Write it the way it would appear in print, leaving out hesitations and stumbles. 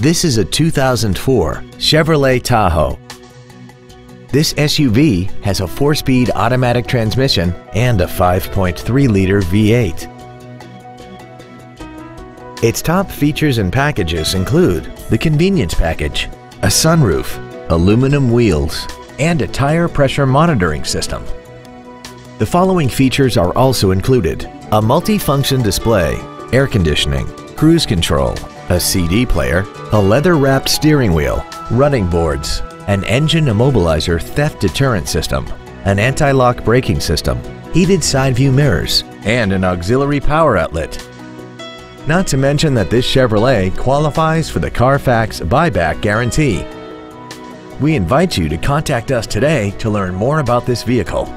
This is a 2004 Chevrolet Tahoe. This SUV has a 4-speed automatic transmission and a 5.3-liter V8. Its top features and packages include the convenience package, a sunroof, aluminum wheels, and a tire pressure monitoring system. The following features are also included: a multi-function display, air conditioning, cruise control, a CD player, a leather-wrapped steering wheel, running boards, an engine immobilizer theft deterrent system, an anti-lock braking system, heated side view mirrors, and an auxiliary power outlet. Not to mention that this Chevrolet qualifies for the Carfax buyback guarantee. We invite you to contact us today to learn more about this vehicle.